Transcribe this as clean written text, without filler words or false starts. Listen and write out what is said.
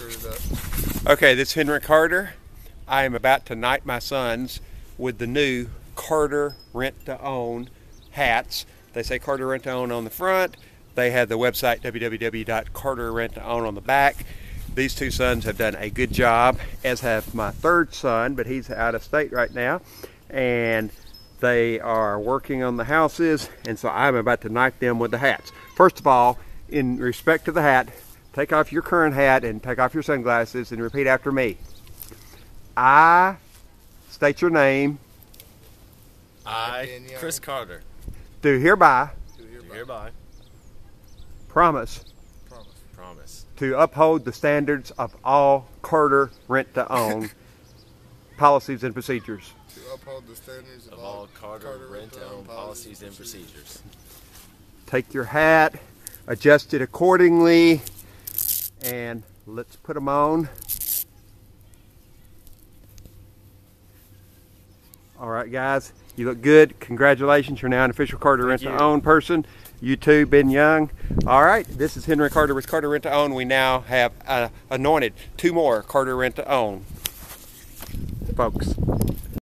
through that. Okay, this is Henry Carter. I am about to knight my sons with the new Carter Rent to Own hats. They say Carter Rent to Own on the front. They have the website www.carterrenttown on the back. These two sons have done a good job, as have my third son, but he's out of state right now. And they are working on the houses, and so I'm about to knight them with the hats. First of all, in respect to the hat, take off your current hat and take off your sunglasses and repeat after me. I state your name. I, Chris Carter, do hereby. Promise to uphold the standards of all Carter Rent to Own policies and procedures. To uphold the standards of all Carter Rent to Own policies and procedures. Take your hat, adjust it accordingly, and let's put them on. All right, guys, you look good. Congratulations, you're now an official Carter Rent to Own person. You too, Ben Young. All right, this is Henry Carter with Carter Rent to Own. We now have anointed two more Carter Rent to Own folks.